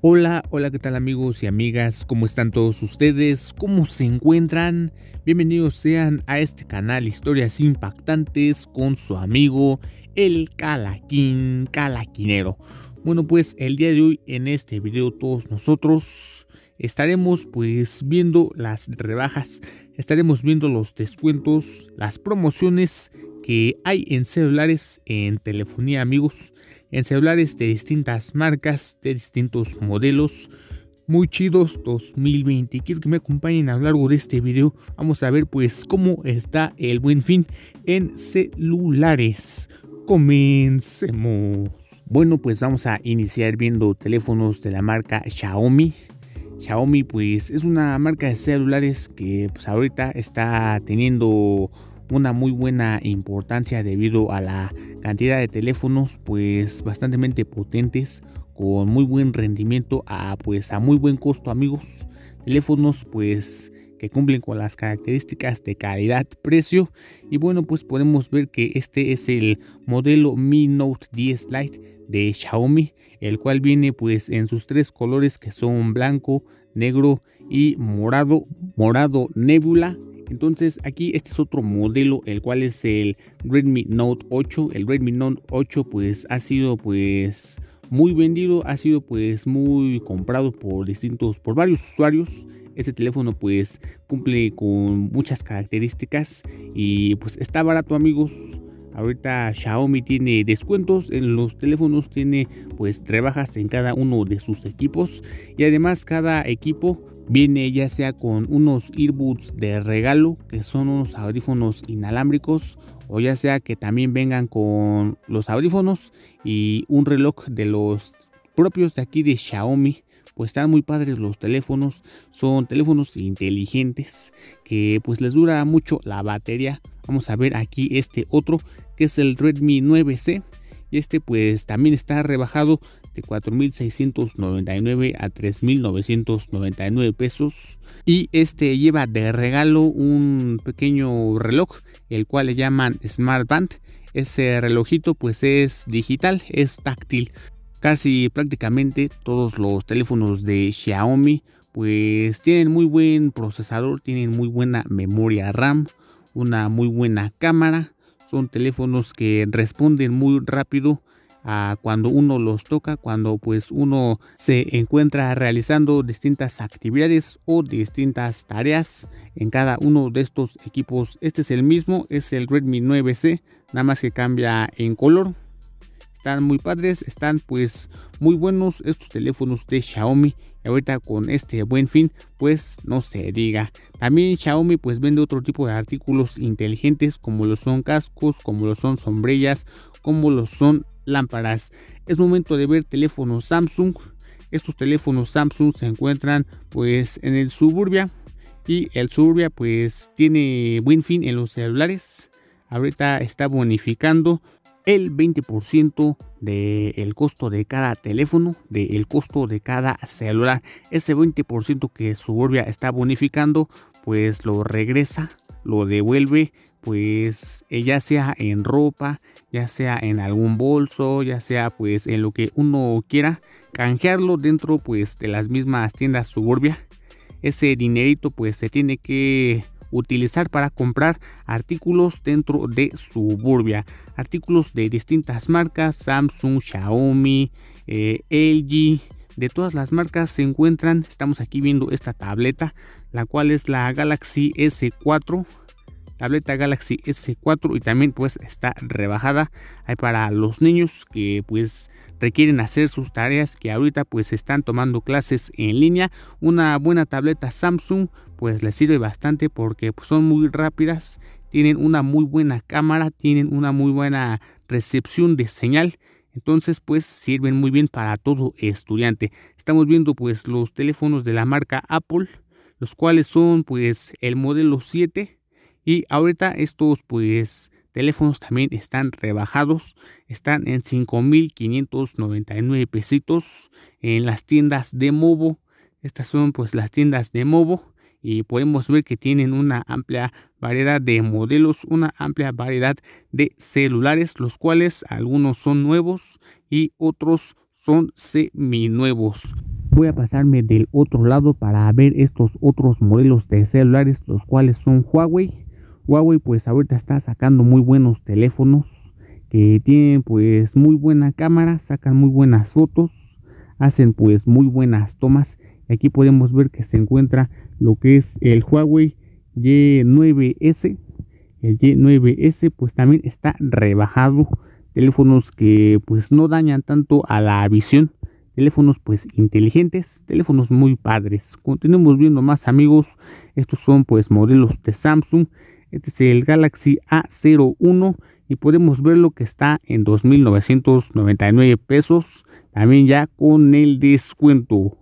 Hola, ¿qué tal amigos y amigas? ¿Cómo están todos ustedes? ¿Cómo se encuentran? Bienvenidos sean a este canal Historias Impactantes con su amigo el Calaquín, Calaquinero. Bueno, pues el día de hoy en este video todos nosotros estaremos pues viendo las rebajas, estaremos viendo los descuentos, las promociones que hay en celulares, en telefonía amigos. En celulares de distintas marcas, de distintos modelos, muy chidos 2020. Quiero que me acompañen a lo largo de este video. Vamos a ver pues cómo está el Buen Fin en celulares. Comencemos. Bueno, pues vamos a iniciar viendo teléfonos de la marca Xiaomi. Xiaomi pues es una marca de celulares que pues ahorita está teniendo una muy buena importancia debido a la cantidad de teléfonos pues bastante potentes con muy buen rendimiento a muy buen costo amigos. Teléfonos pues que cumplen con las características de calidad, precio. Y bueno, pues podemos ver que este es el modelo Mi Note 10 Lite de Xiaomi, el cual viene pues en sus tres colores que son blanco, negro y morado, morado nébula. Entonces aquí este es otro modelo, el cual es el Redmi Note 8. El Redmi Note 8 pues ha sido pues muy vendido, ha sido pues muy comprado por varios usuarios. Este teléfono pues cumple con muchas características y pues está barato amigos. Ahorita Xiaomi tiene descuentos en los teléfonos, tiene pues rebajas en cada uno de sus equipos y además cada equipo viene ya sea con unos earbuds de regalo que son unos audífonos inalámbricos o ya sea que también vengan con los audífonos y un reloj de los propios de aquí de Xiaomi. Pues están muy padres los teléfonos, son teléfonos inteligentes que pues les dura mucho la batería. Vamos a ver aquí este otro que es el Redmi 9C y este pues también está rebajado de 4,699 a 3,999 pesos y este lleva de regalo un pequeño reloj, el cual le llaman Smartband. Ese relojito pues es digital, es táctil. Casi prácticamente todos los teléfonos de Xiaomi pues tienen muy buen procesador, tienen muy buena memoria RAM, una muy buena cámara. Son teléfonos que responden muy rápido a cuando uno los toca, cuando pues uno se encuentra realizando distintas actividades o distintas tareas en cada uno de estos equipos. Este es el mismo, es el Redmi 9C, nada más que cambia en color. Están muy padres, están pues muy buenos estos teléfonos de Xiaomi. Y ahorita con este Buen Fin pues no se diga. También Xiaomi pues vende otro tipo de artículos inteligentes como lo son cascos, como lo son sombrillas, como lo son lámparas. Es momento de ver teléfonos Samsung. Estos teléfonos Samsung se encuentran pues en el Suburbia. Y el Suburbia pues tiene Buen Fin en los celulares. Ahorita está bonificando el 20% del costo de cada teléfono, del costo de cada celular. Ese 20% que Suburbia está bonificando pues lo regresa, lo devuelve pues ya sea en ropa, ya sea en algún bolso, ya sea pues en lo que uno quiera canjearlo dentro pues de las mismas tiendas Suburbia. Ese dinerito pues se tiene que utilizar para comprar artículos dentro de Suburbia, artículos de distintas marcas, Samsung, Xiaomi, LG, de todas las marcas se encuentran. Estamos aquí viendo esta tableta, la cual es la Galaxy S4, tableta Galaxy S4, y también pues está rebajada. Hay para los niños que pues requieren hacer sus tareas, que ahorita pues están tomando clases en línea. Una buena tableta Samsung pues les sirve bastante porque son muy rápidas, tienen una muy buena cámara, tienen una muy buena recepción de señal. Entonces pues sirven muy bien para todo estudiante. Estamos viendo pues los teléfonos de la marca Apple, los cuales son pues el modelo 7. Y ahorita estos pues teléfonos también están rebajados, están en 5,599 pesitos en las tiendas de Movo. Estas son pues las tiendas de Movo y podemos ver que tienen una amplia variedad de modelos, una amplia variedad de celulares, los cuales algunos son nuevos y otros son seminuevos. voy a pasarme del otro lado para ver estos otros modelos de celulares, los cuales son Huawei. Huawei pues ahorita está sacando muy buenos teléfonos que tienen pues muy buena cámara, sacan muy buenas fotos, hacen pues muy buenas tomas. Aquí podemos ver que se encuentra lo que es el Huawei Y9S. El Y9S pues también está rebajado, teléfonos que pues no dañan tanto a la visión, teléfonos pues inteligentes, teléfonos muy padres. Continuemos viendo más, amigos. Estos son pues modelos de Samsung. Este es el Galaxy A01 y podemos ver lo que está en 2,999 pesos, también ya con el descuento.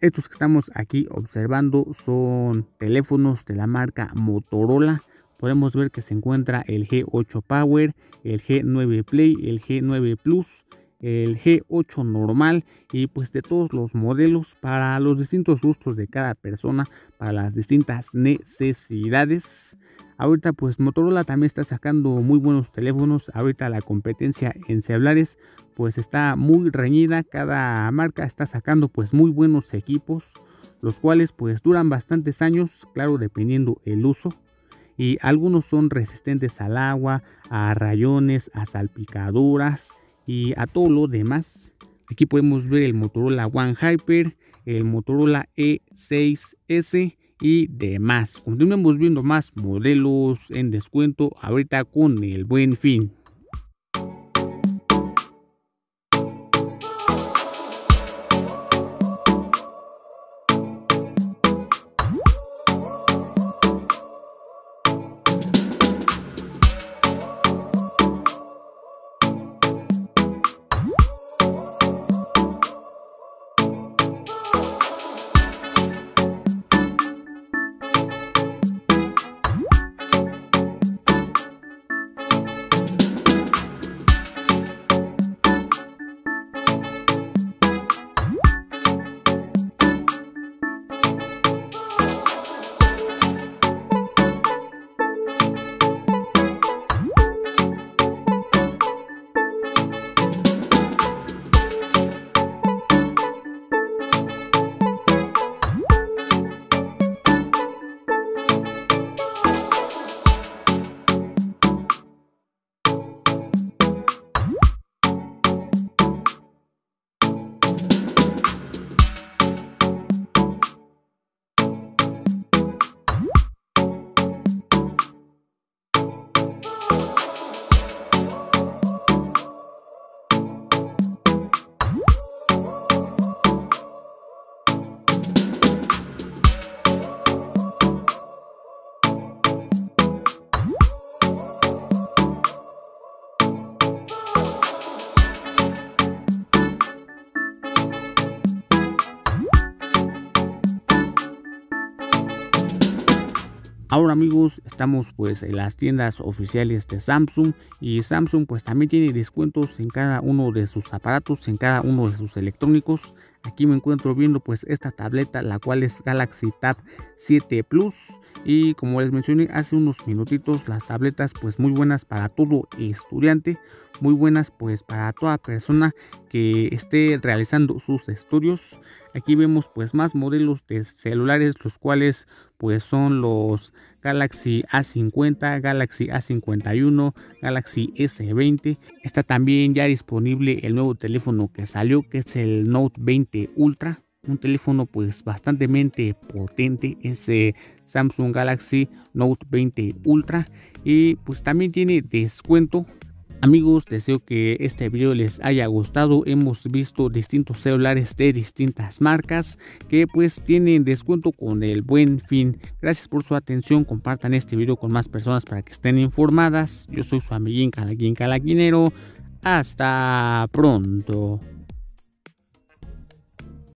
Estos que estamos aquí observando son teléfonos de la marca Motorola. Podemos ver que se encuentra el G8 Power, el G9 Play, el G9 Plus, el G8 normal y pues de todos los modelos para los distintos gustos de cada persona, para las distintas necesidades. Ahorita pues Motorola también está sacando muy buenos teléfonos. Ahorita la competencia en celulares pues está muy reñida. Cada marca está sacando pues muy buenos equipos, los cuales pues duran bastantes años, claro, dependiendo el uso. Y algunos son resistentes al agua, a rayones, a salpicaduras y a todo lo demás. Aquí podemos ver el Motorola One Hyper, el Motorola E6S y demás. Continuemos viendo más modelos en descuento ahorita con el Buen Fin. Ahora, amigos, estamos pues en las tiendas oficiales de Samsung, y Samsung pues también tiene descuentos en cada uno de sus aparatos, en cada uno de sus electrónicos. Aquí me encuentro viendo pues esta tableta, la cual es Galaxy Tab 7 Plus. Y como les mencioné hace unos minutitos, las tabletas pues muy buenas para todo estudiante, muy buenas pues para toda persona que esté realizando sus estudios. Aquí vemos pues más modelos de celulares, los cuales pues son los Galaxy A50, Galaxy A51, Galaxy S20. Está también ya disponible el nuevo teléfono que salió, que es el Note 20 Ultra. Un teléfono pues bastantemente potente, ese Samsung Galaxy Note 20 Ultra. Y pues también tiene descuento. Amigos, deseo que este video les haya gustado. Hemos visto distintos celulares de distintas marcas que pues tienen descuento con el Buen Fin. Gracias por su atención, compartan este video con más personas para que estén informadas. Yo soy su amiguín Calaquinero, hasta pronto.